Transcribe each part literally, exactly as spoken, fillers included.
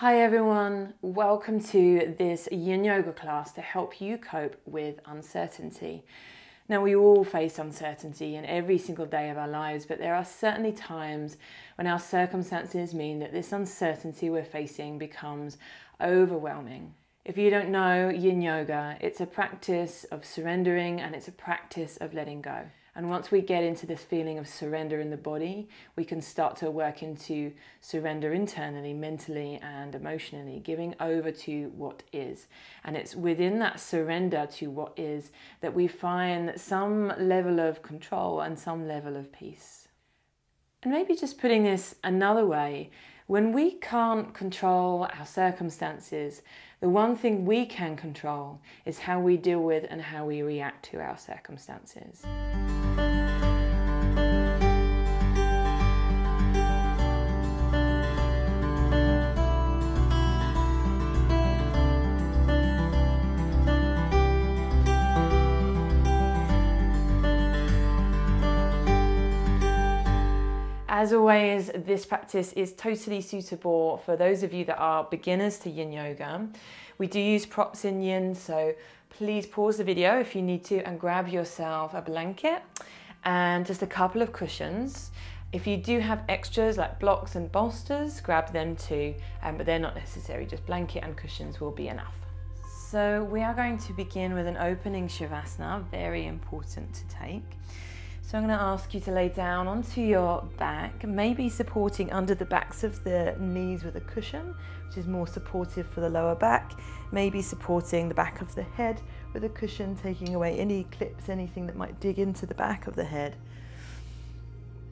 Hi everyone, welcome to this yin yoga class to help you cope with uncertainty. Now we all face uncertainty in every single day of our lives, but there are certainly times when our circumstances mean that this uncertainty we're facing becomes overwhelming. If you don't know yin yoga, it's a practice of surrendering and it's a practice of letting go. And once we get into this feeling of surrender in the body, we can start to work into surrender internally, mentally and emotionally, giving over to what is. And it's within that surrender to what is that we find some level of control and some level of peace. And maybe just putting this another way, when we can't control our circumstances, the one thing we can control is how we deal with and how we react to our circumstances. As always, this practice is totally suitable for those of you that are beginners to yin yoga. We do use props in yin, so please pause the video if you need to and grab yourself a blanket and just a couple of cushions. If you do have extras like blocks and bolsters, grab them too, um, but they're not necessary, just blanket and cushions will be enough. So we are going to begin with an opening shavasana, very important to take. So I'm going to ask you to lay down onto your back, maybe supporting under the backs of the knees with a cushion, which is more supportive for the lower back, maybe supporting the back of the head with a cushion, taking away any clips, anything that might dig into the back of the head.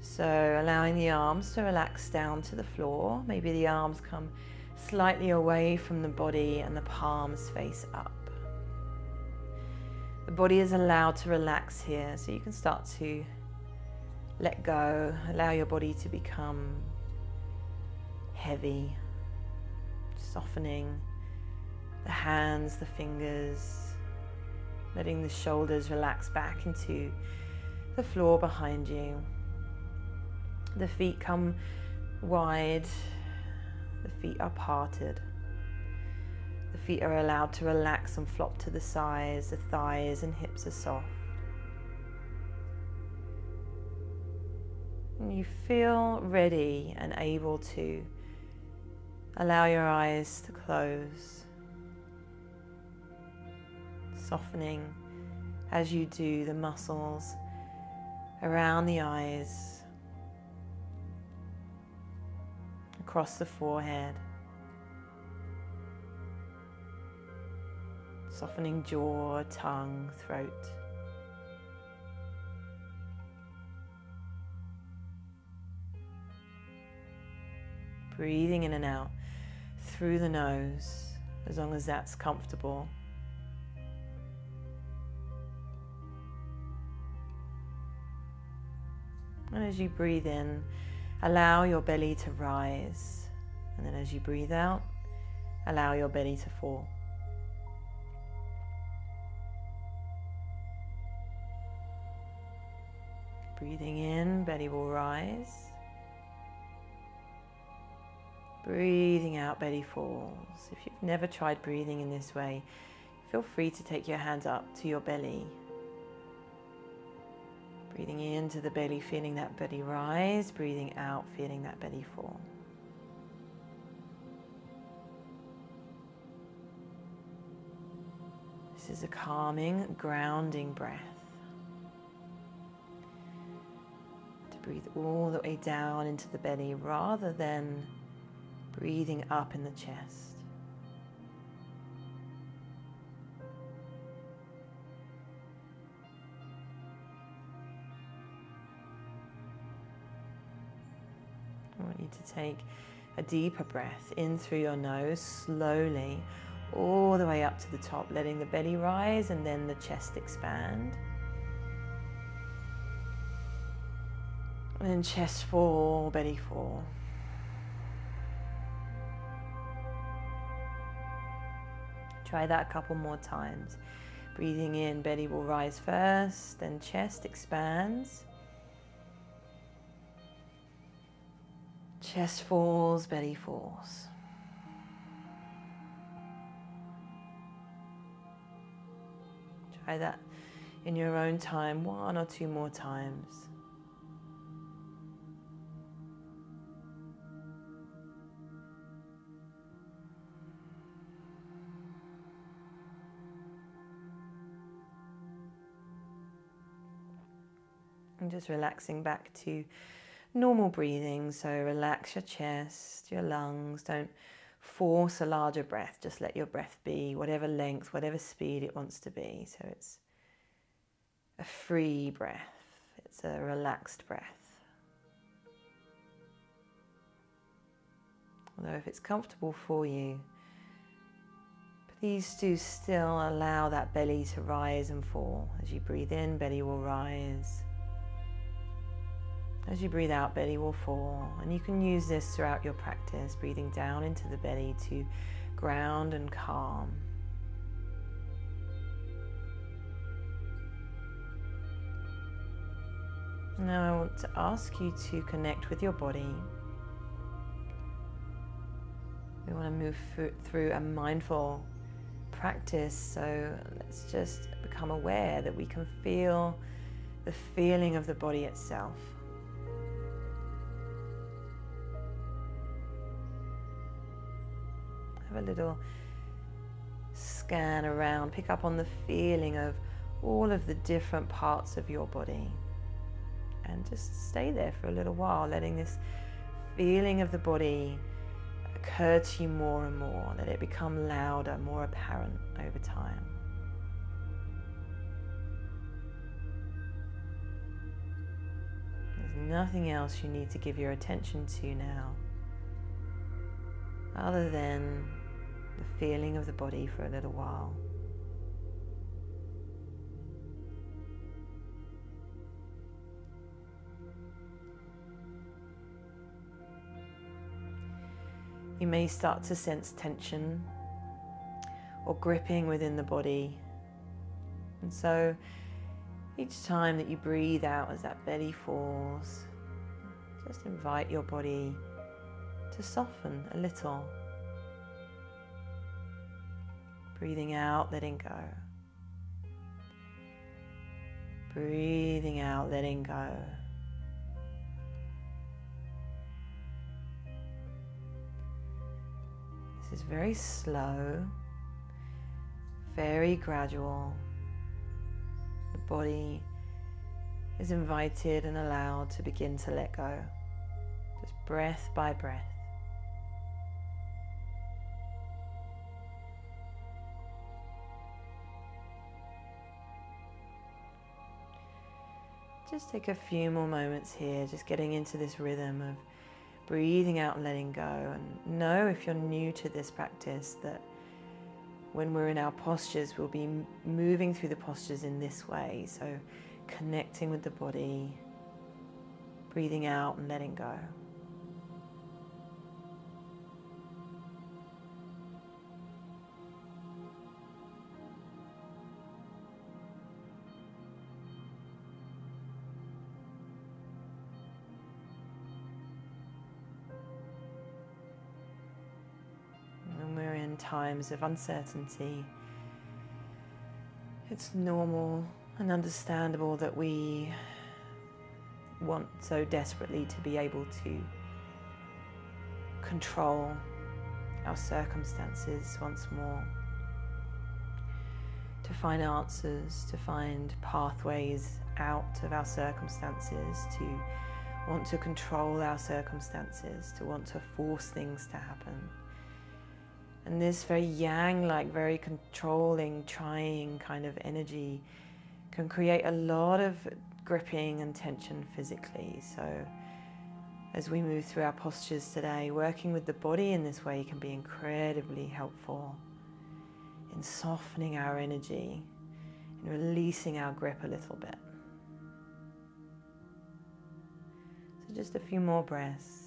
So allowing the arms to relax down to the floor. Maybe the arms come slightly away from the body and the palms face up. The body is allowed to relax here, so you can start to let go, allow your body to become heavy, softening the hands, the fingers, letting the shoulders relax back into the floor behind you. The feet come wide, the feet are parted. The feet are allowed to relax and flop to the sides, the thighs and hips are soft. And you feel ready and able to allow your eyes to close, softening as you do the muscles around the eyes, across the forehead. Softening jaw, tongue, throat. Breathing in and out through the nose, as long as that's comfortable. And as you breathe in, allow your belly to rise. And then as you breathe out, allow your belly to fall. Breathing in, belly will rise. Breathing out, belly falls. If you've never tried breathing in this way, feel free to take your hands up to your belly. Breathing into the belly, feeling that belly rise. Breathing out, feeling that belly fall. This is a calming, grounding breath. Breathe all the way down into the belly rather than breathing up in the chest. I want you to take a deeper breath in through your nose, slowly, all the way up to the top, letting the belly rise and then the chest expand. And then chest fall, belly fall. Try that a couple more times. Breathing in, belly will rise first, then chest expands. Chest falls, belly falls. Try that in your own time, one or two more times. And just relaxing back to normal breathing. So relax your chest, your lungs. Don't force a larger breath. Just let your breath be whatever length, whatever speed it wants to be. So it's a free breath. It's a relaxed breath. Although if it's comfortable for you, please do still allow that belly to rise and fall. As you breathe in, belly will rise. As you breathe out, belly will fall. And you can use this throughout your practice, breathing down into the belly to ground and calm. Now I want to ask you to connect with your body. We want to move through a mindful practice, so let's just become aware that we can feel the feeling of the body itself. A little scan around, pick up on the feeling of all of the different parts of your body, and just stay there for a little while, letting this feeling of the body occur to you more and more. Let it become louder, more apparent over time. There's nothing else you need to give your attention to now, other than the feeling of the body for a little while. You may start to sense tension or gripping within the body. And so each time that you breathe out, as that belly falls, just invite your body to soften a little. Breathing out, letting go. Breathing out, letting go. This is very slow, very gradual. The body is invited and allowed to begin to let go, just breath by breath. Just take a few more moments here, just getting into this rhythm of breathing out and letting go. And know, if you're new to this practice, that when we're in our postures, we'll be moving through the postures in this way. So connecting with the body, breathing out and letting go. Times of uncertainty, it's normal and understandable that we want so desperately to be able to control our circumstances once more, to find answers, to find pathways out of our circumstances, to want to control our circumstances, to want to force things to happen. And this very yang-like, very controlling, trying kind of energy can create a lot of gripping and tension physically. So as we move through our postures today, working with the body in this way can be incredibly helpful in softening our energy and releasing our grip a little bit. So just a few more breaths.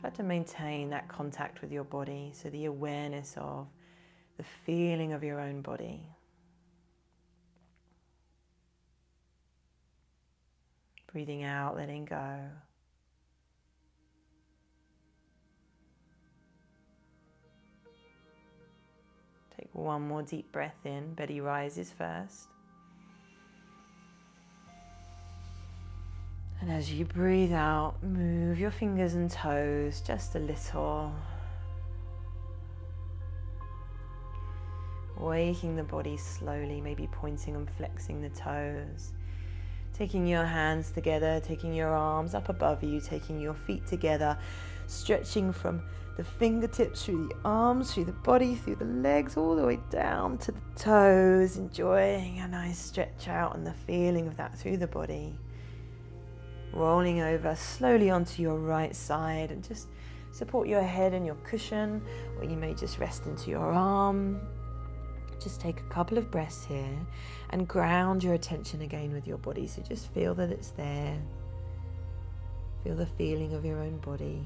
Try to maintain that contact with your body, so the awareness of the feeling of your own body. Breathing out, letting go. Take One more deep breath in. Belly rises first. And as you breathe out, move your fingers and toes just a little. Waking the body slowly, maybe pointing and flexing the toes. Taking your hands together, taking your arms up above you, taking your feet together, stretching from the fingertips through the arms, through the body, through the legs, all the way down to the toes, enjoying a nice stretch out and the feeling of that through the body. Rolling over slowly onto your right side and just support your head and your cushion, or you may just rest into your arm. Just take a couple of breaths here and ground your attention again with your body. So just feel that it's there. Feel the feeling of your own body.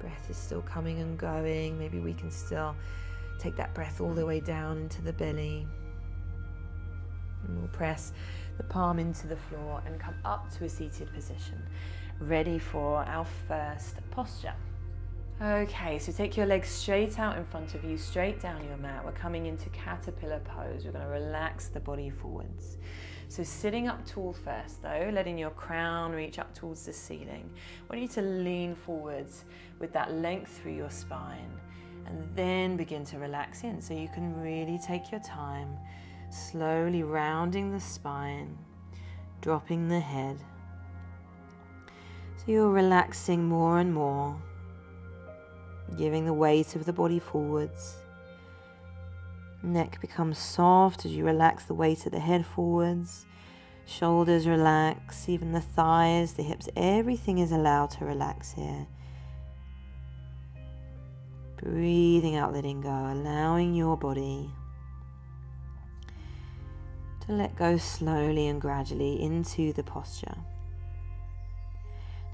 Breath is still coming and going. Maybe we can still take that breath all the way down into the belly. And we'll press the palm into the floor and come up to a seated position, ready for our first posture. Okay, so take your legs straight out in front of you, straight down your mat. We're coming into caterpillar pose. We're going to relax the body forwards. So sitting up tall first though, letting your crown reach up towards the ceiling. I want you to lean forwards with that length through your spine and then begin to relax in. So you can really take your time, slowly rounding the spine, dropping the head. So you're relaxing more and more, giving the weight of the body forwards. Neck becomes soft as you relax the weight of the head forwards. Shoulders relax, even the thighs, the hips, everything is allowed to relax here. Breathing out, letting go, allowing your body to let go slowly and gradually into the posture.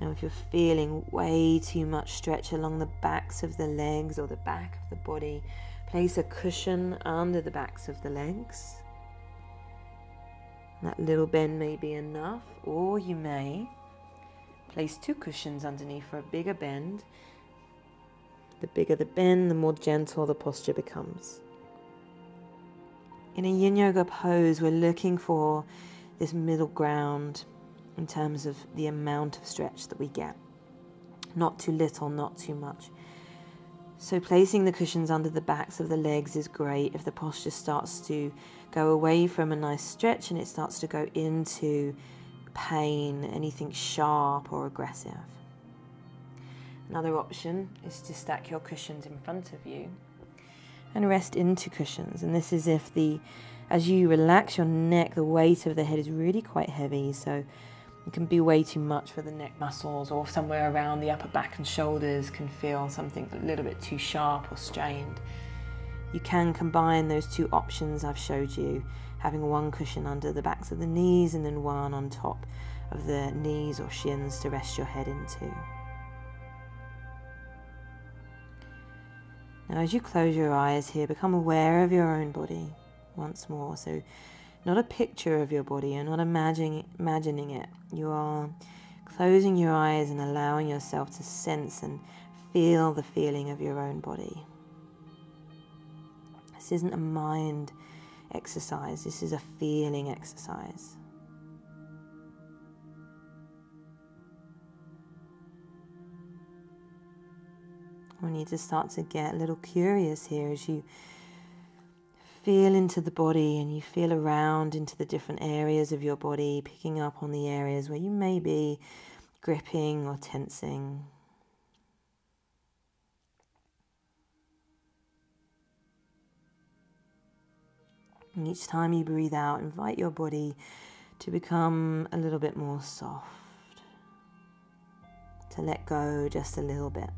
Now if you're feeling way too much stretch along the backs of the legs or the back of the body, place a cushion under the backs of the legs. That little bend may be enough, or you may place two cushions underneath for a bigger bend. The bigger the bend, the more gentle the posture becomes. In a yin yoga pose, we're looking for this middle ground in terms of the amount of stretch that we get. Not too little, not too much. So placing the cushions under the backs of the legs is great if the posture starts to go away from a nice stretch and it starts to go into pain, anything sharp or aggressive. Another option is to stack your cushions in front of you and rest into cushions. And this is if the, as you relax your neck, the weight of the head is really quite heavy. So it can be way too much for the neck muscles, or somewhere around the upper back and shoulders can feel something a little bit too sharp or strained. You can combine those two options I've showed you, having one cushion under the backs of the knees and then one on top of the knees or shins to rest your head into. Now as you close your eyes here, become aware of your own body once more. So not a picture of your body, you're not imagining, imagining it. You are closing your eyes and allowing yourself to sense and feel the feeling of your own body. This isn't a mind exercise, this is a feeling exercise. We need to start to get a little curious here as you feel into the body and you feel around into the different areas of your body, picking up on the areas where you may be gripping or tensing. And each time you breathe out, invite your body to become a little bit more soft, to let go just a little bit.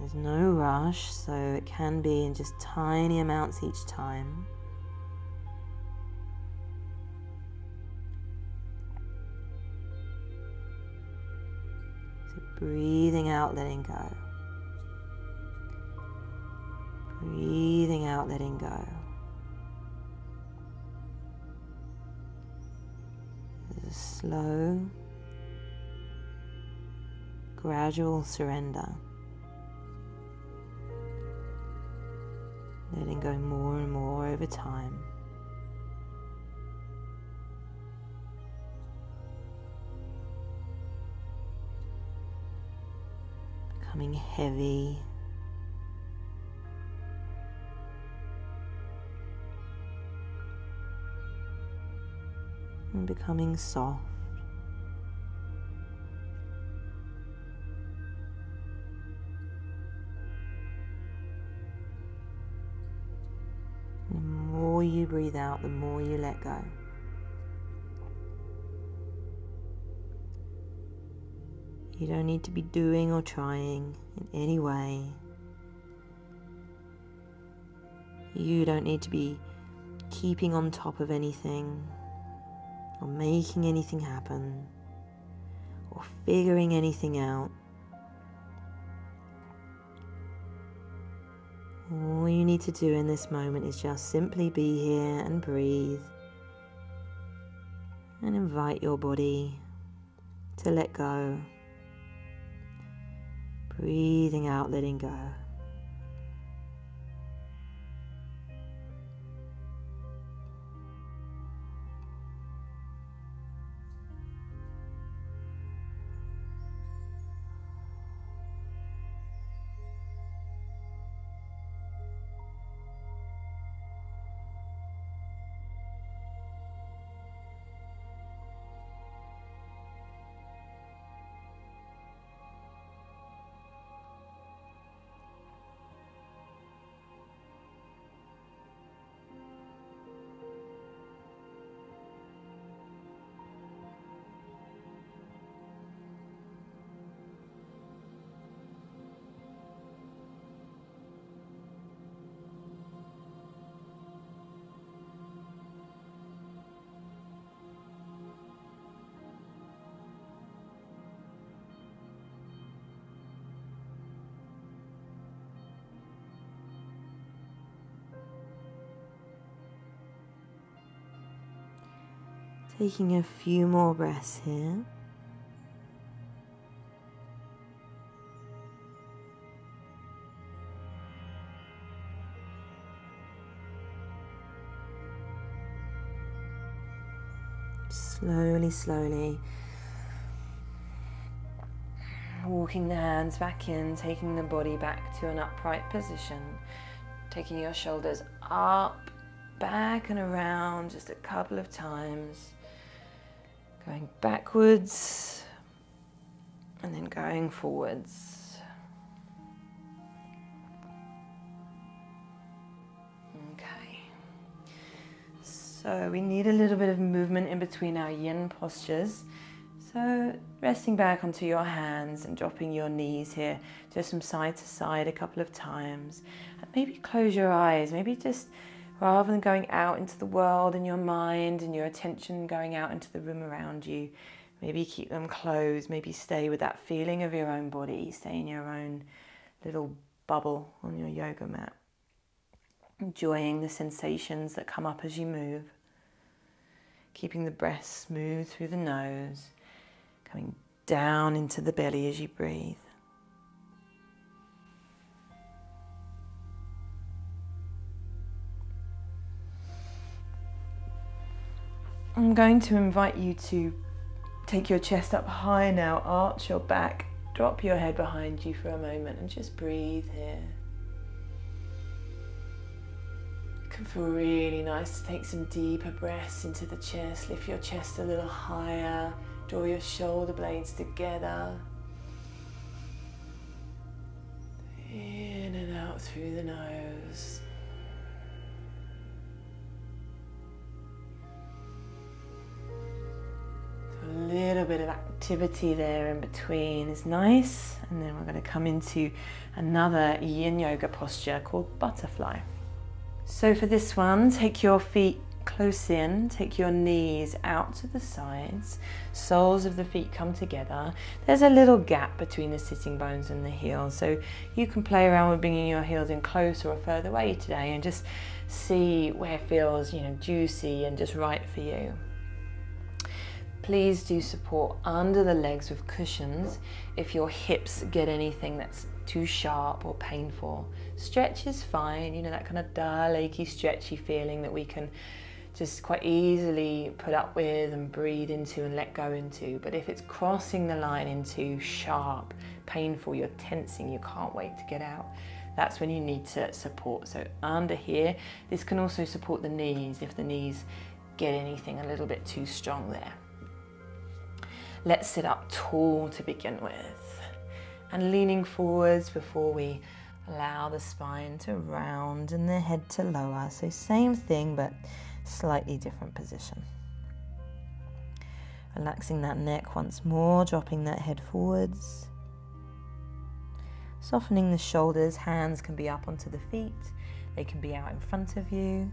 There's no rush, so it can be in just tiny amounts each time. So breathing out, letting go. Breathing out, letting go. There's a slow gradual surrender, letting go more and more over time. Becoming heavy, and becoming soft. The more you breathe out, the more you let go. You don't need to be doing or trying in any way. You don't need to be keeping on top of anything, or making anything happen, or figuring anything out. All you need to do in this moment is just simply be here and breathe, and invite your body to let go. Breathing out, letting go. Taking a few more breaths here. Slowly, slowly walking the hands back in, taking the body back to an upright position, taking your shoulders up, back and around just a couple of times. Going backwards and then going forwards. Okay. So we need a little bit of movement in between our yin postures. So resting back onto your hands and dropping your knees here, just from side to side a couple of times. And maybe close your eyes, maybe just rather than going out into the world and your mind and your attention going out into the room around you, maybe keep them closed, maybe stay with that feeling of your own body, stay in your own little bubble on your yoga mat, enjoying the sensations that come up as you move, keeping the breath smooth through the nose, coming down into the belly as you breathe. I'm going to invite you to take your chest up high now, arch your back, drop your head behind you for a moment and just breathe here. It can feel really nice to take some deeper breaths into the chest, lift your chest a little higher, draw your shoulder blades together. In and out through the nose. A little bit of activity there in between is nice, and then we're going to come into another yin yoga posture called butterfly. So for this one, take your feet close in, take your knees out to the sides, soles of the feet come together. There's a little gap between the sitting bones and the heels, so you can play around with bringing your heels in closer or further away today and just see where it feels, you know, juicy and just right for you. Please do support under the legs with cushions if your hips get anything that's too sharp or painful. Stretch is fine, you know, that kind of dull, achy, stretchy feeling that we can just quite easily put up with and breathe into and let go into. But if it's crossing the line into sharp, painful, you're tensing, you can't wait to get out, that's when you need to support. So under here, this can also support the knees if the knees get anything a little bit too strong there. Let's sit up tall to begin with, and leaning forwards before we allow the spine to round and the head to lower. So same thing, but slightly different position. Relaxing that neck once more, dropping that head forwards. Softening the shoulders, hands can be up onto the feet, they can be out in front of you.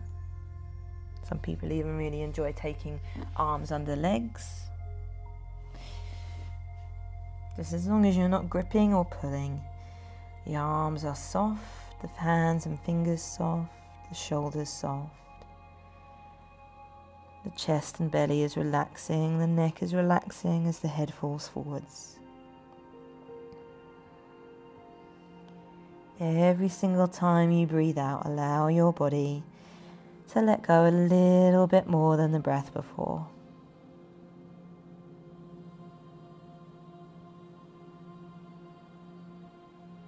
Some people even really enjoy taking arms under legs. Just as long as you're not gripping or pulling, the arms are soft, the hands and fingers soft, the shoulders soft. The chest and belly is relaxing, the neck is relaxing as the head falls forwards. Every single time you breathe out, allow your body to let go a little bit more than the breath before.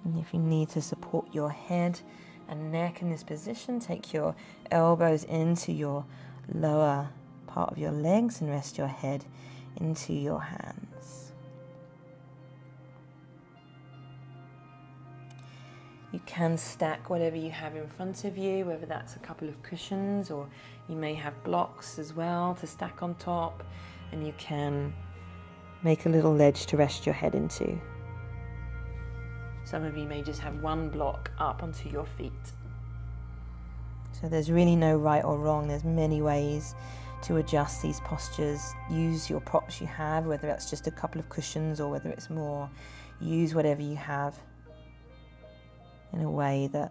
And if you need to support your head and neck in this position, take your elbows into your lower part of your legs and rest your head into your hands. You can stack whatever you have in front of you, whether that's a couple of cushions, or you may have blocks as well to stack on top, and you can make a little ledge to rest your head into. Some of you may just have one block up onto your feet. So there's really no right or wrong. There's many ways to adjust these postures. Use your props you have, whether that's just a couple of cushions or whether it's more. Use whatever you have in a way that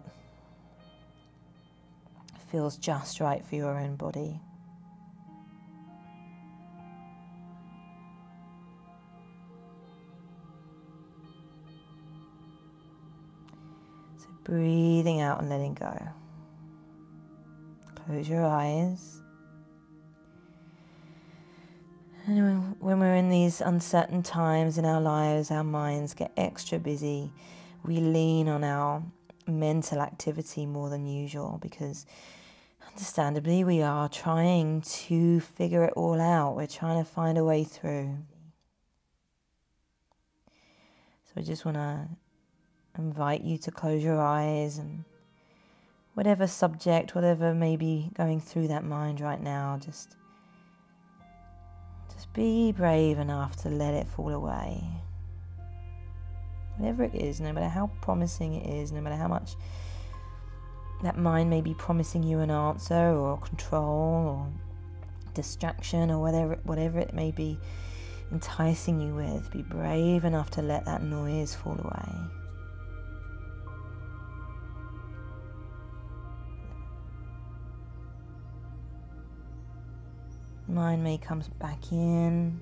feels just right for your own body. So breathing out and letting go. Close your eyes. And when we're in these uncertain times in our lives, our minds get extra busy. We lean on our mental activity more than usual because, understandably, we are trying to figure it all out. We're trying to find a way through. So I just want to invite you to close your eyes, and whatever subject, whatever may be going through that mind right now, just, just be brave enough to let it fall away. Whatever it is, no matter how promising it is, no matter how much that mind may be promising you an answer or control or distraction or whatever, whatever it may be enticing you with, be brave enough to let that noise fall away. Mind may come back in,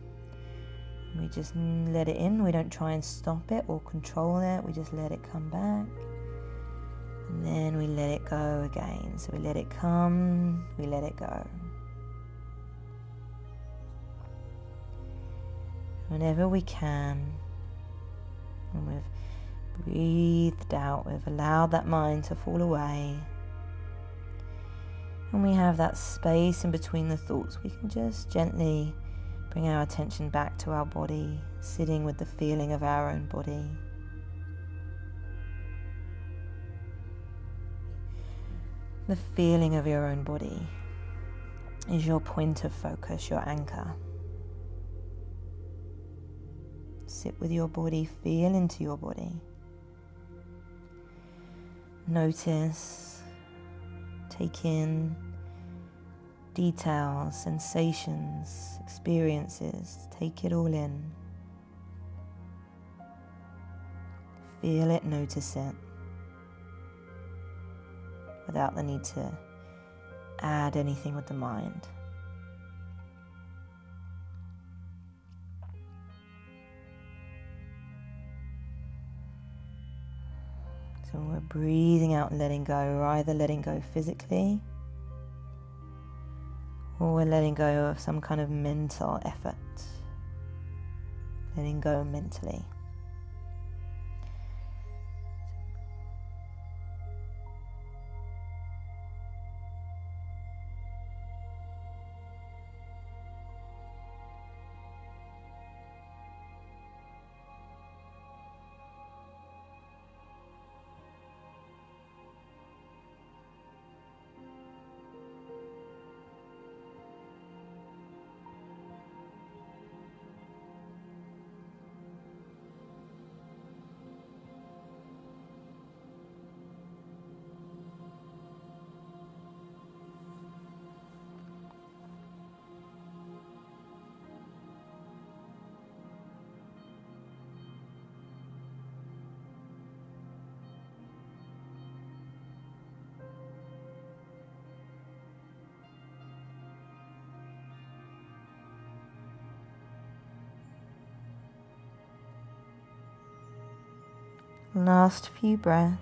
we just let it in, we don't try and stop it or control it, we just let it come back, and then we let it go again. So we let it come, we let it go. Whenever we can, when we've breathed out, we've allowed that mind to fall away, when we have that space in between the thoughts, we can just gently bring our attention back to our body, sitting with the feeling of our own body. The feeling of your own body is your point of focus, your anchor. Sit with your body, feel into your body. Notice, take in details, sensations, experiences, take it all in. Feel it, notice it, without the need to add anything with the mind. when we're breathing out and letting go, we're either letting go physically or we're letting go of some kind of mental effort, letting go mentally. Last few breaths.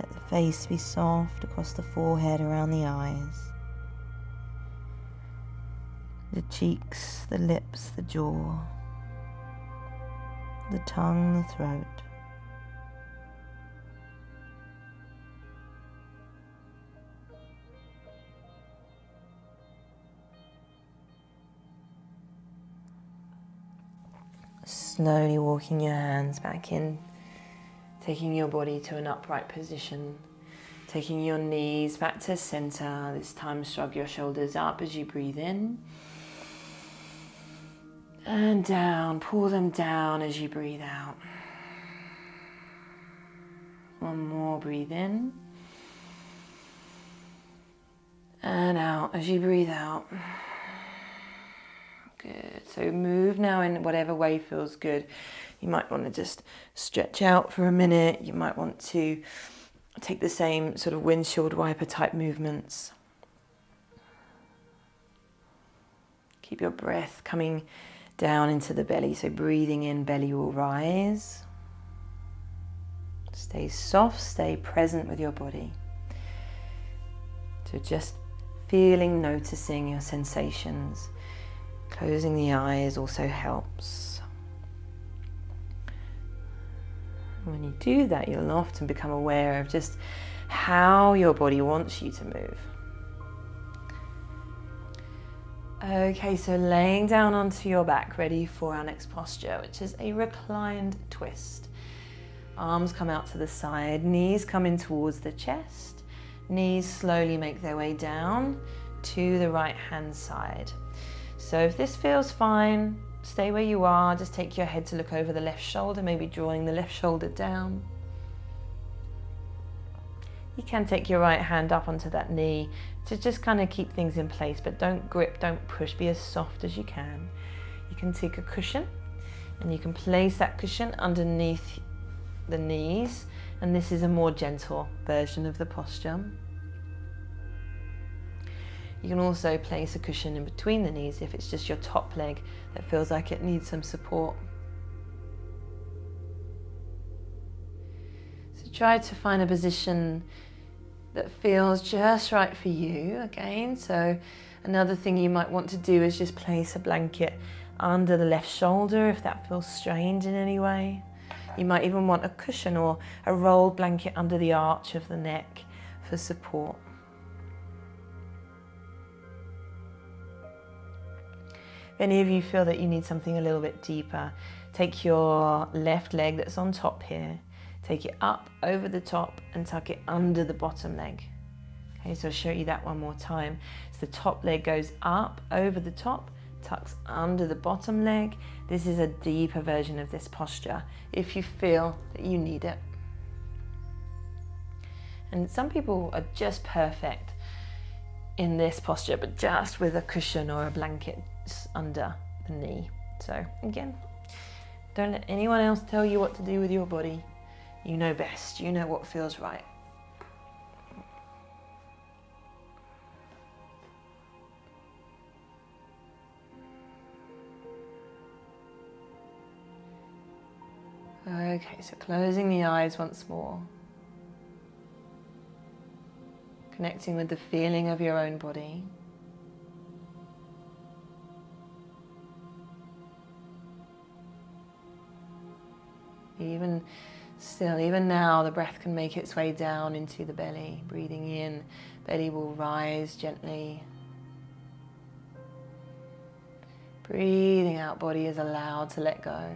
Let the face be soft across the forehead, around the eyes, the cheeks, the lips, the jaw, the tongue, the throat. Slowly walking your hands back in, taking your body to an upright position, taking your knees back to center. This time shrug your shoulders up as you breathe in. And down, pull them down as you breathe out. One more, breathe in. And out as you breathe out. Good. So move now in whatever way feels good. You might want to just stretch out for a minute. You might want to take the same sort of windshield wiper type movements. Keep your breath coming down into the belly. So breathing in, belly will rise. Stay soft, stay present with your body. So just feeling, noticing your sensations. Closing the eyes also helps. When you do that, you'll often become aware of just how your body wants you to move. Okay, so laying down onto your back, ready for our next posture, which is a reclined twist. Arms come out to the side, knees come in towards the chest, knees slowly make their way down to the right hand side. So if this feels fine, stay where you are. Just take your head to look over the left shoulder, maybe drawing the left shoulder down. You can take your right hand up onto that knee to just kind of keep things in place, but don't grip, don't push, be as soft as you can. You can take a cushion and you can place that cushion underneath the knees. And this is a more gentle version of the posture. You can also place a cushion in between the knees if it's just your top leg that feels like it needs some support. So try to find a position that feels just right for you again. So another thing you might want to do is just place a blanket under the left shoulder if that feels strange in any way. You might even want a cushion or a rolled blanket under the arch of the neck for support. If any of you feel that you need something a little bit deeper, take your left leg that's on top here, take it up over the top and tuck it under the bottom leg. Okay, so I'll show you that one more time. So the top leg goes up over the top, tucks under the bottom leg. This is a deeper version of this posture if you feel that you need it. And some people are just perfect in this posture, but just with a cushion or a blanket under the knee. So again, don't let anyone else tell you what to do with your body. You know best, you know what feels right. Okay, so closing the eyes once more. Connecting with the feeling of your own body. Even still, even now, the breath can make its way down into the belly. Breathing in, belly will rise gently. Breathing out, body is allowed to let go.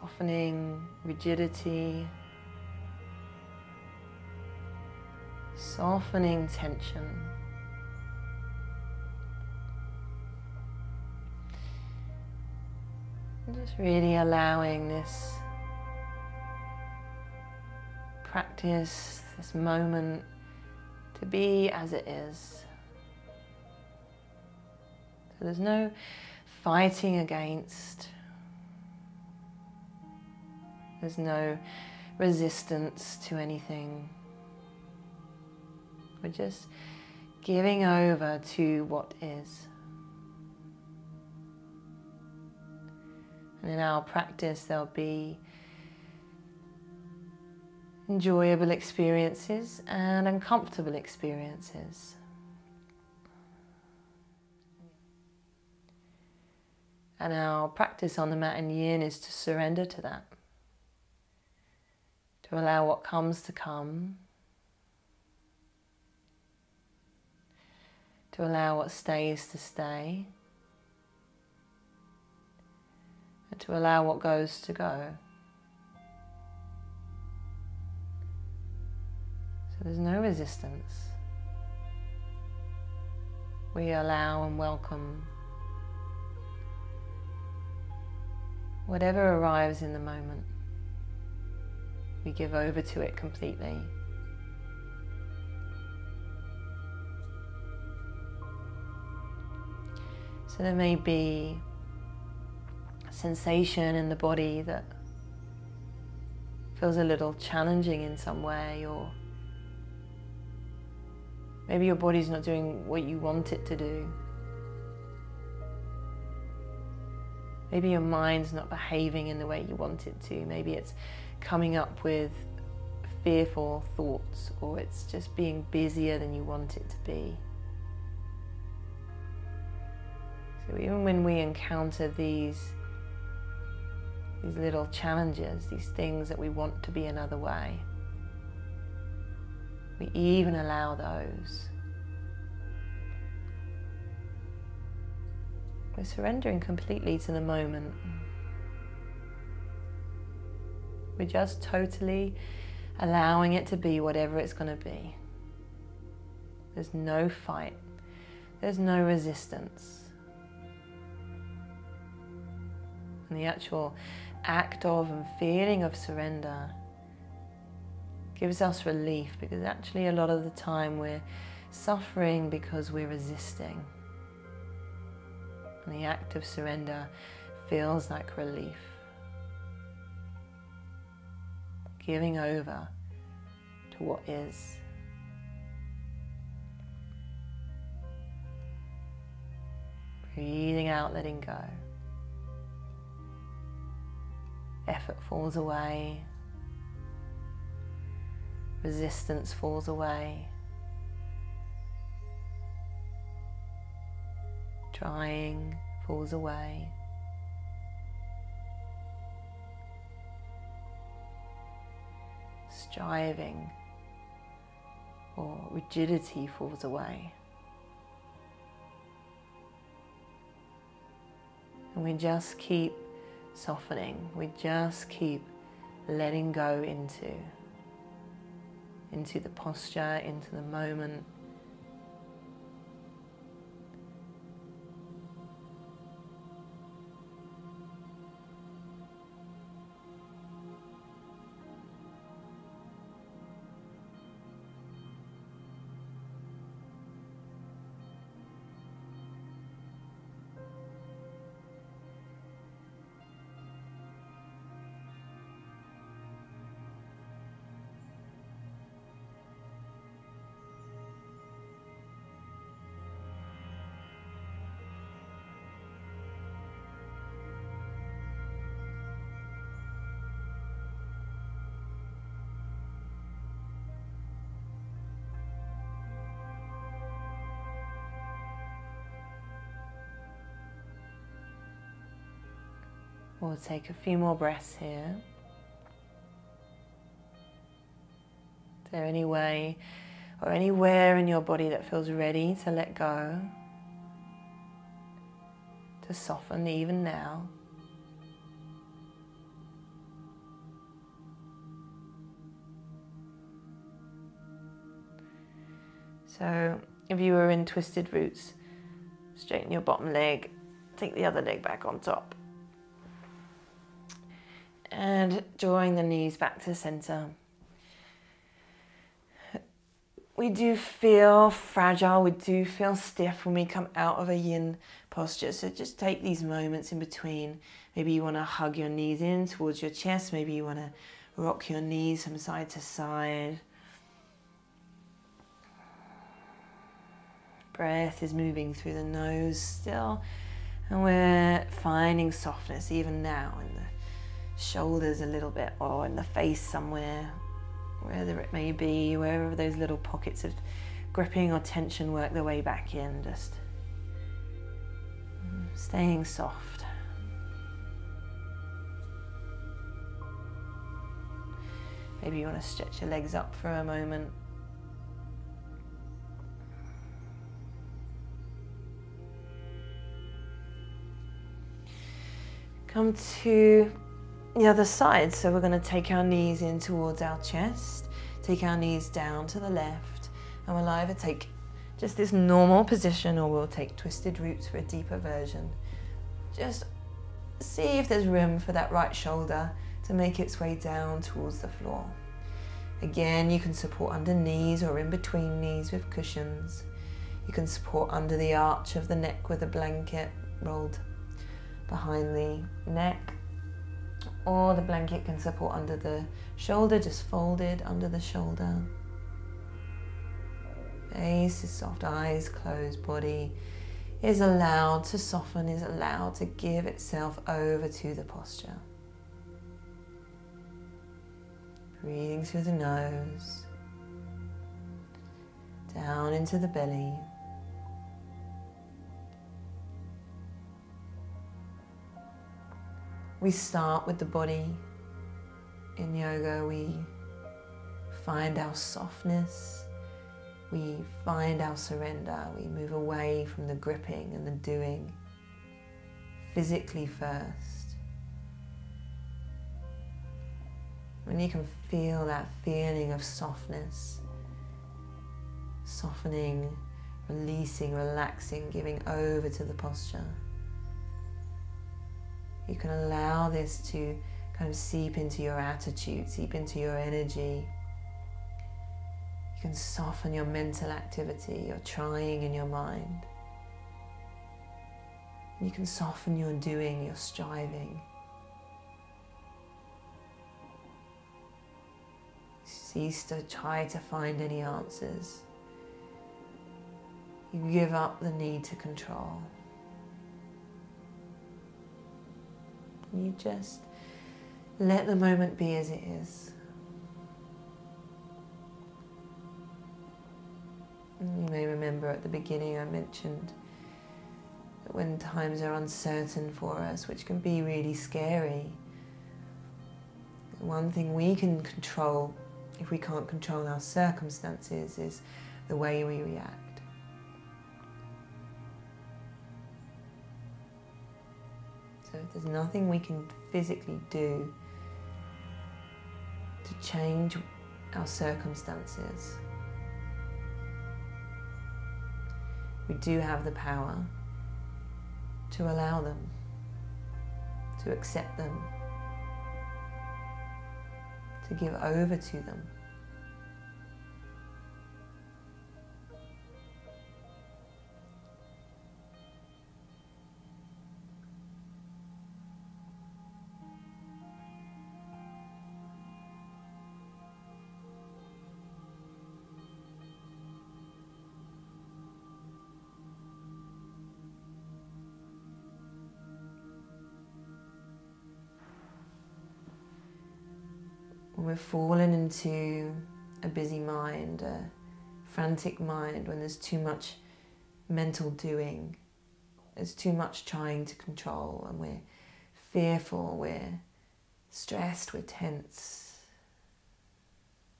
Softening rigidity. Softening tension. And just really allowing this practice, this moment, to be as it is. So there's no fighting against. There's no resistance to anything. We're just giving over to what is. And in our practice, there'll be enjoyable experiences and uncomfortable experiences. And our practice on the mat in yin is to surrender to that. To allow what comes to come. To allow what stays to stay. And to allow what goes to go. So there's no resistance. We allow and welcome whatever arrives in the moment. We give over to it completely. So there may be a sensation in the body that feels a little challenging in some way, or maybe your body's not doing what you want it to do. Maybe your mind's not behaving in the way you want it to. Maybe it's coming up with fearful thoughts, or it's just being busier than you want it to be. So even when we encounter these, these little challenges, these things that we want to be another way, we even allow those. We're surrendering completely to the moment. We're just totally allowing it to be whatever it's going to be. There's no fight. There's no resistance. And the actual act of and feeling of surrender gives us relief, because actually a lot of the time we're suffering because we're resisting. And the act of surrender feels like relief. Giving over to what is. Breathing out, letting go. Effort falls away. Resistance falls away. Trying falls away. Striving or rigidity falls away. And we just keep softening. We just keep letting go into, into the posture, into the moment. We'll take a few more breaths here. Is there any way or anywhere in your body that feels ready to let go, to soften even now? So if you were in twisted roots, straighten your bottom leg, take the other leg back on top. And drawing the knees back to center. We do feel fragile, we do feel stiff when we come out of a yin posture. So just take these moments in between. Maybe you want to hug your knees in towards your chest. Maybe you want to rock your knees from side to side. Breath is moving through the nose still, and we're finding softness even now in the shoulders a little bit, or in the face somewhere, wherever it may be, wherever those little pockets of gripping or tension work their way back in, just staying soft. Maybe you want to stretch your legs up for a moment. Come to the other side. So we're going to take our knees in towards our chest, take our knees down to the left, and we'll either take just this normal position or we'll take twisted roots for a deeper version. Just see if there's room for that right shoulder to make its way down towards the floor. Again, you can support under knees or in between knees with cushions. You can support under the arch of the neck with a blanket rolled behind the neck, or the blanket can support under the shoulder, just folded under the shoulder. Face is soft, eyes closed, body is allowed to soften, is allowed to give itself over to the posture. Breathing through the nose, down into the belly. We start with the body. In yoga, we find our softness, we find our surrender, we move away from the gripping and the doing, physically first. When you can feel that feeling of softness, softening, releasing, relaxing, giving over to the posture, you can allow this to kind of seep into your attitude, seep into your energy. You can soften your mental activity, your trying in your mind. You can soften your doing, your striving. Cease to try to find any answers. You give up the need to control. You just let the moment be as it is. And you may remember at the beginning I mentioned that when times are uncertain for us, which can be really scary, one thing we can control, if we can't control our circumstances, is the way we react. So if there's nothing we can physically do to change our circumstances, we do have the power to allow them, to accept them, to give over to them. We've fallen into a busy mind, a frantic mind, when there's too much mental doing, there's too much trying to control, and we're fearful, we're stressed, we're tense,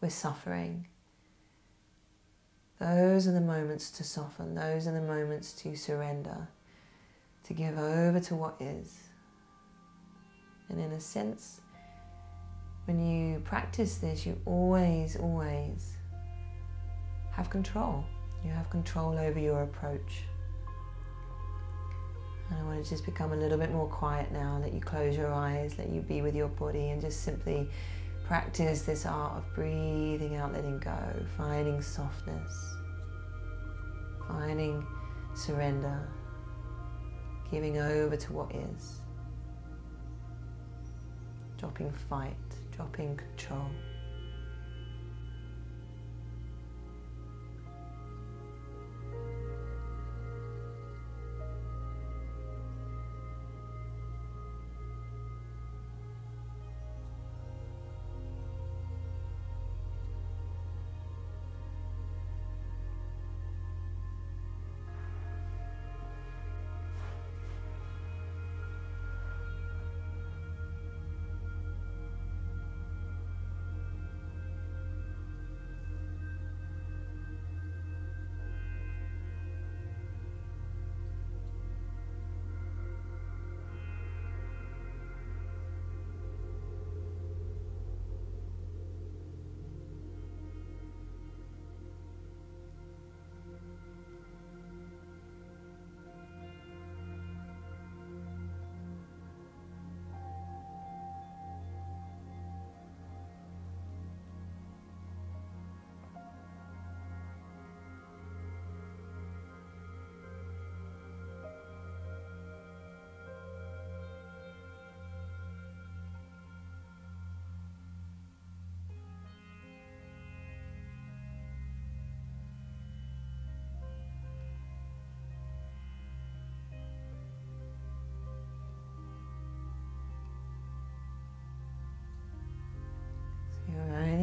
we're suffering. Those are the moments to soften, those are the moments to surrender, to give over to what is. And in a sense, when you practice this, you always, always have control. You have control over your approach. And I want to just become a little bit more quiet now, let you close your eyes, let you be with your body, and just simply practice this art of breathing out, letting go, finding softness, finding surrender, giving over to what is, dropping fight, dropping control.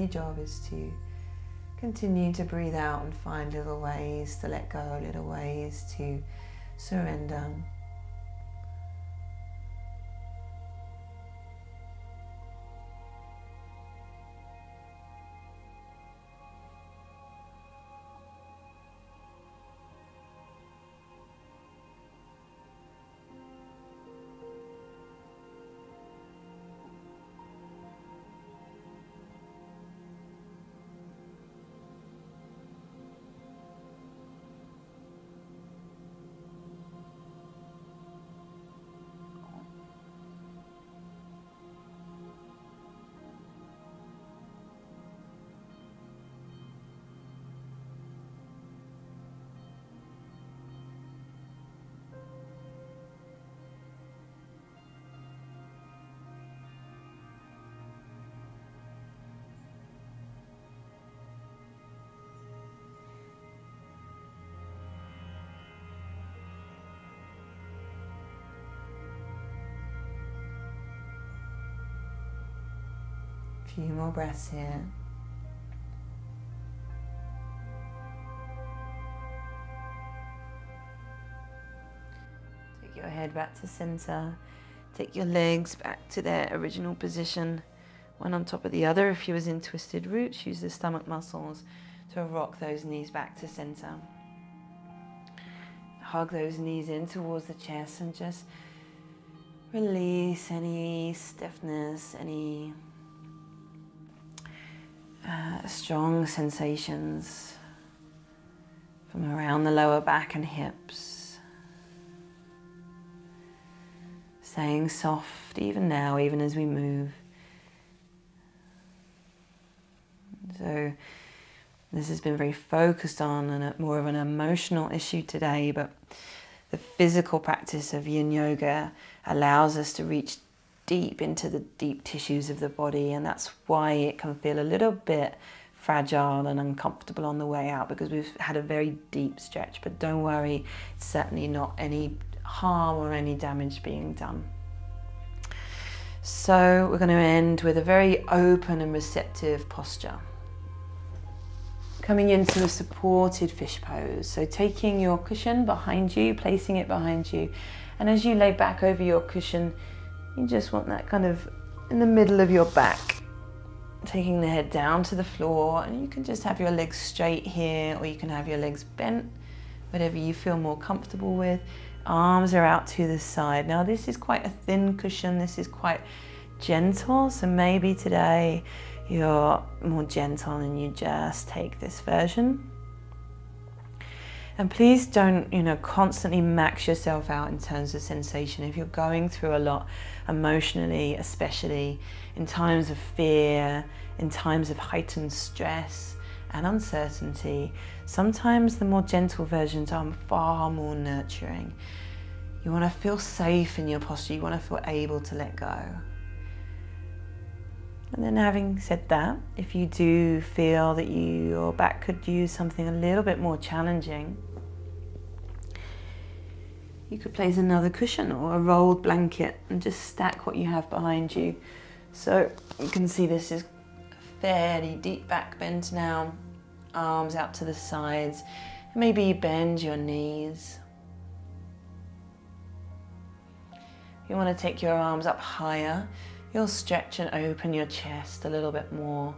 Job is to continue to breathe out and find little ways to let go, little ways to surrender. A few more breaths here. Take your head back to center. Take your legs back to their original position, one on top of the other. If you was in twisted roots, use the stomach muscles to rock those knees back to center. Hug those knees in towards the chest and just release any stiffness, any Uh, strong sensations from around the lower back and hips. Staying soft even now, even as we move. So this has been very focused on and more of an emotional issue today, but the physical practice of yin yoga allows us to reach deep into the deep tissues of the body, and that's why it can feel a little bit fragile and uncomfortable on the way out, because we've had a very deep stretch. But don't worry, it's certainly not any harm or any damage being done. So we're going to end with a very open and receptive posture, coming into a supported fish pose. So taking your cushion behind you, placing it behind you, and as you lay back over your cushion, You just want that kind of in the middle of your back, taking the head down to the floor, and you can just have your legs straight here, or you can have your legs bent, whatever you feel more comfortable with. Arms are out to the side. Now this is quite a thin cushion, this is quite gentle, so maybe today you're more gentle and you just take this version. And please don't, you know, constantly max yourself out in terms of sensation. If you're going through a lot emotionally, especially in times of fear, in times of heightened stress and uncertainty, sometimes the more gentle versions are far more nurturing. You want to feel safe in your posture, you want to feel able to let go. And then having said that, if you do feel that you, your back could use something a little bit more challenging, you could place another cushion or a rolled blanket and just stack what you have behind you. So you can see this is a fairly deep back bend now, arms out to the sides. Maybe you bend your knees. You want to take your arms up higher. You'll stretch and open your chest a little bit more.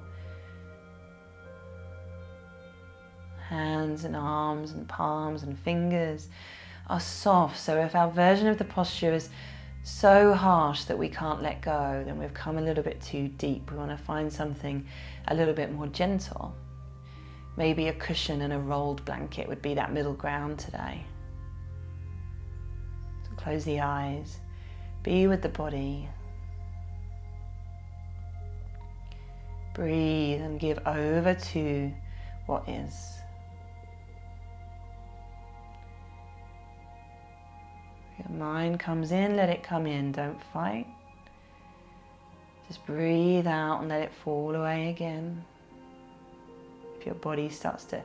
Hands and arms and palms and fingers are soft. So if our version of the posture is so harsh that we can't let go, then we've come a little bit too deep. We want to find something a little bit more gentle. Maybe a cushion and a rolled blanket would be that middle ground today. So close the eyes, be with the body. Breathe and give over to what is. If your mind comes in, let it come in. Don't fight. Just breathe out and let it fall away again. If your body starts to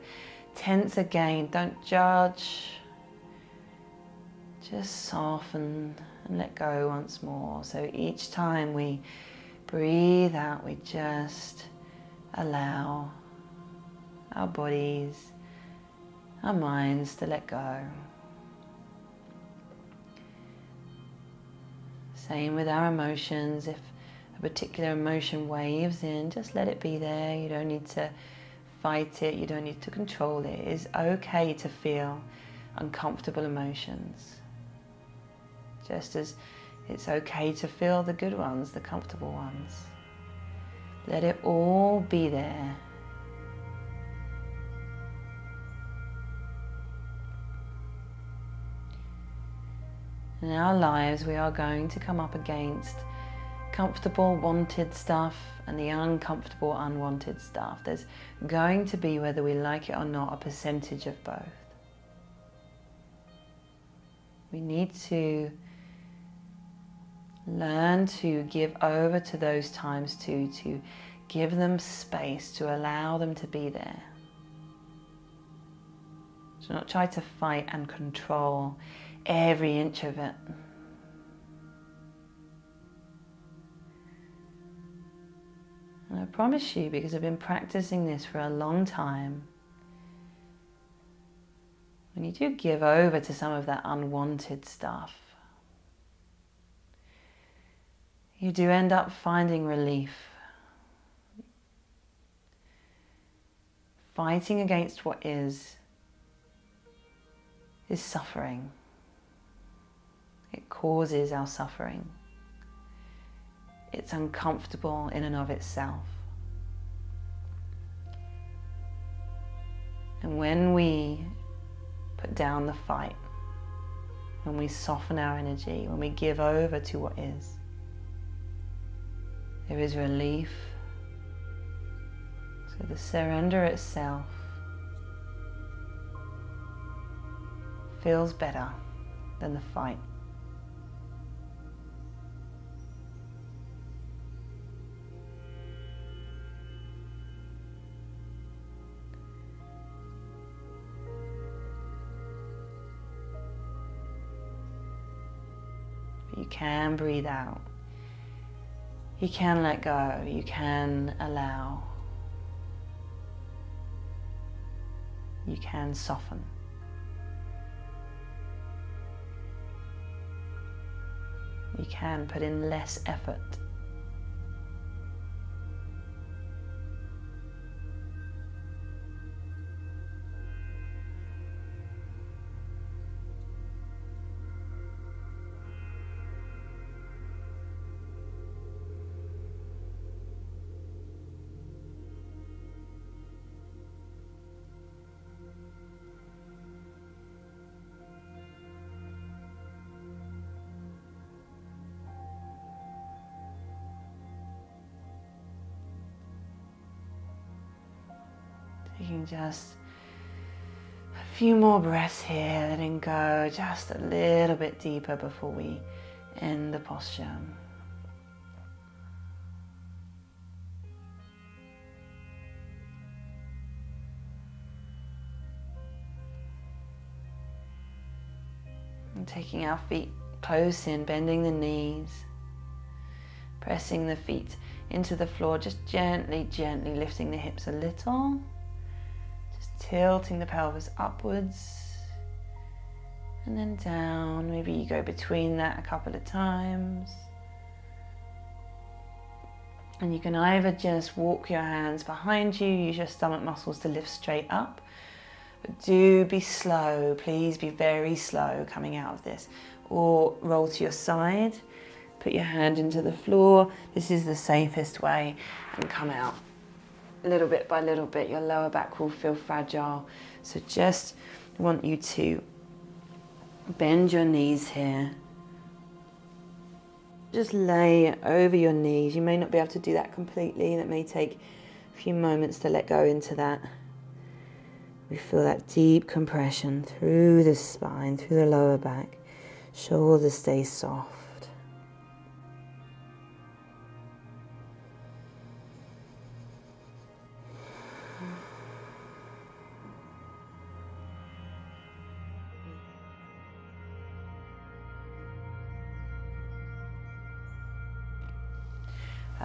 tense again, don't judge. Just soften and let go once more. So each time we breathe out, we just allow our bodies, our minds to let go. Same with our emotions. If a particular emotion waves in, just let it be there. You don't need to fight it. You don't need to control it. It's okay to feel uncomfortable emotions. Just as it's okay to feel the good ones, the comfortable ones. Let it all be there. In our lives, we are going to come up against comfortable, wanted stuff and the uncomfortable, unwanted stuff. There's going to be, whether we like it or not, a percentage of both. We need to learn to give over to those times too, to give them space, to allow them to be there. So not try to fight and control every inch of it. And I promise you, because I've been practicing this for a long time, when you do give over to some of that unwanted stuff, you do end up finding relief. Fighting against what is, is suffering. It causes our suffering. It's uncomfortable in and of itself. And when we put down the fight, when we soften our energy, when we give over to what is, there is relief. So the surrender itself feels better than the fight. But you can breathe out. You can let go, you can allow, you can soften. You can put in less effort. Taking just a few more breaths here, letting go just a little bit deeper before we end the posture. And taking our feet close in, bending the knees, pressing the feet into the floor, just gently, gently lifting the hips a little. Tilting the pelvis upwards and then down. Maybe you go between that a couple of times. And you can either just walk your hands behind you, use your stomach muscles to lift straight up. But do be slow, please be very slow coming out of this. Or roll to your side, put your hand into the floor. This is the safest way, and come out. Little bit by little bit, your lower back will feel fragile. So just want you to bend your knees here. Just lay over your knees. You may not be able to do that completely. That may take a few moments to let go into that. We feel that deep compression through the spine, through the lower back. Shoulders stay soft.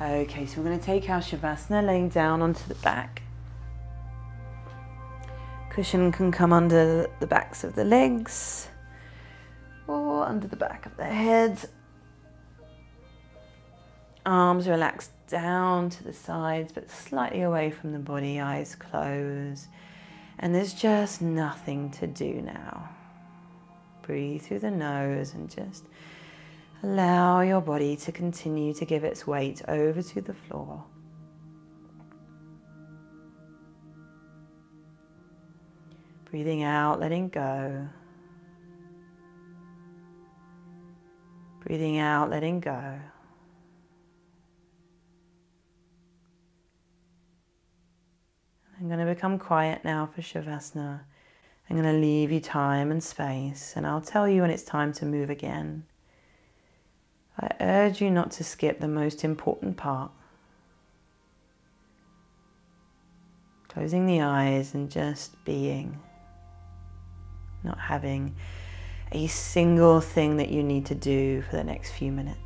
Okay, so we're going to take our Shavasana, laying down onto the back. Cushion can come under the backs of the legs or under the back of the head. Arms relaxed down to the sides but slightly away from the body, eyes closed. And there's just nothing to do now. Breathe through the nose and just allow your body to continue to give its weight over to the floor. Breathing out, letting go. Breathing out, letting go. I'm going to become quiet now for Shavasana. I'm going to leave you time and space, and I'll tell you when it's time to move again. I urge you not to skip the most important part. Closing the eyes and just being. Not having a single thing that you need to do for the next few minutes.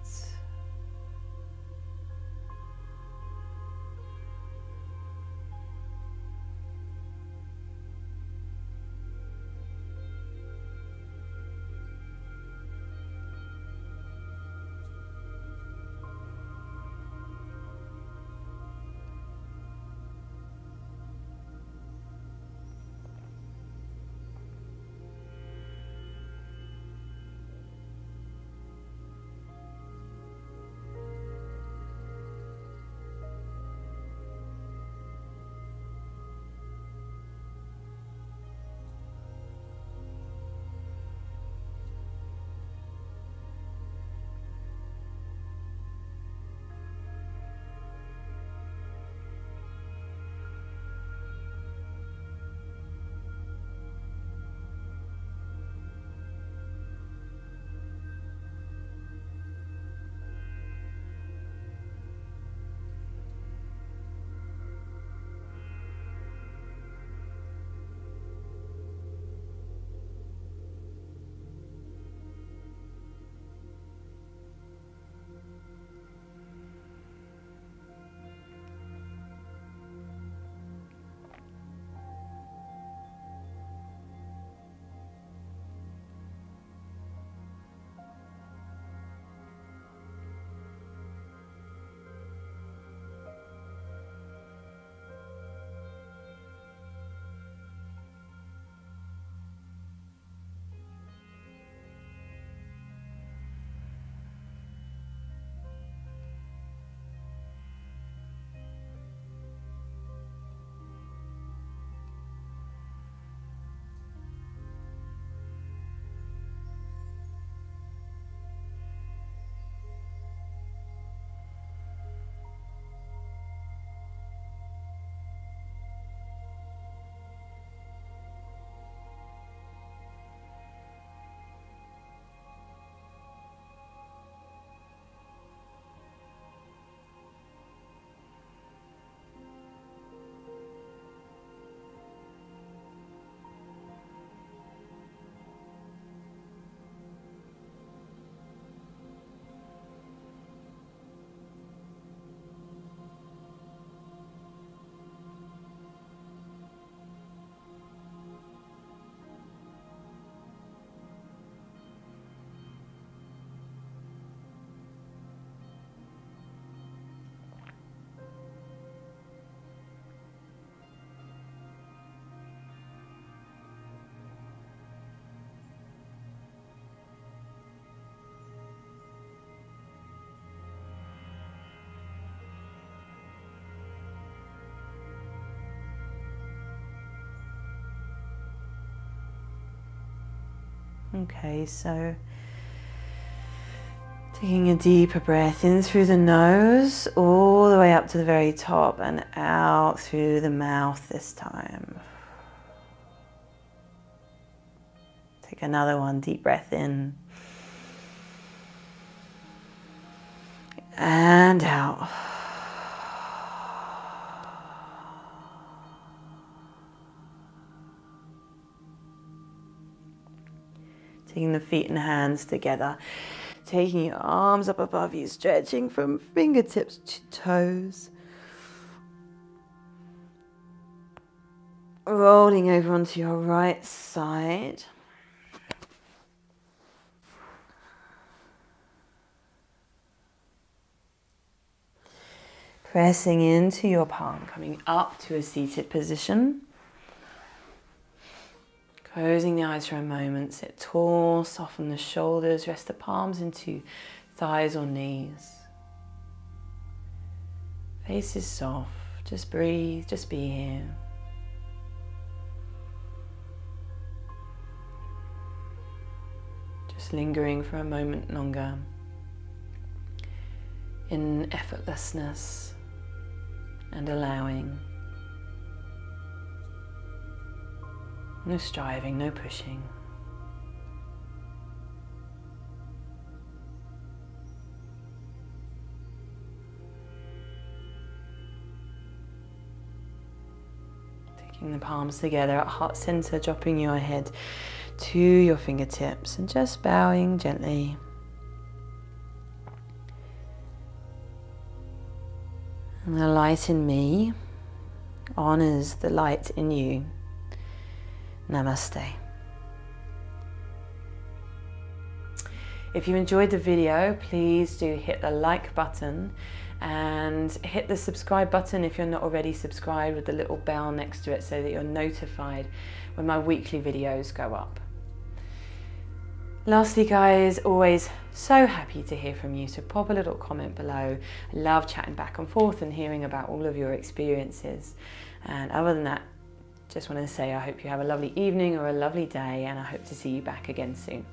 Okay, so taking a deeper breath in through the nose, all the way up to the very top, and out through the mouth this time. Take another one, deep breath in. And out. Taking the feet and hands together. Taking your arms up above you, stretching from fingertips to toes. Rolling over onto your right side. Pressing into your palm, coming up to a seated position. Closing the eyes for a moment, sit tall, soften the shoulders, rest the palms into thighs or knees. Face is soft, just breathe, just be here. Just lingering for a moment longer in effortlessness. And allowing. No striving, no pushing. Taking the palms together at heart center, dropping your head to your fingertips and just bowing gently. And the light in me honors the light in you. Namaste. If you enjoyed the video, please do hit the like button and hit the subscribe button if you're not already subscribed, with the little bell next to it so that you're notified when my weekly videos go up. Lastly, guys, always so happy to hear from you, so pop a little comment below. I love chatting back and forth and hearing about all of your experiences. And other than that, just want to say I hope you have a lovely evening or a lovely day, and I hope to see you back again soon.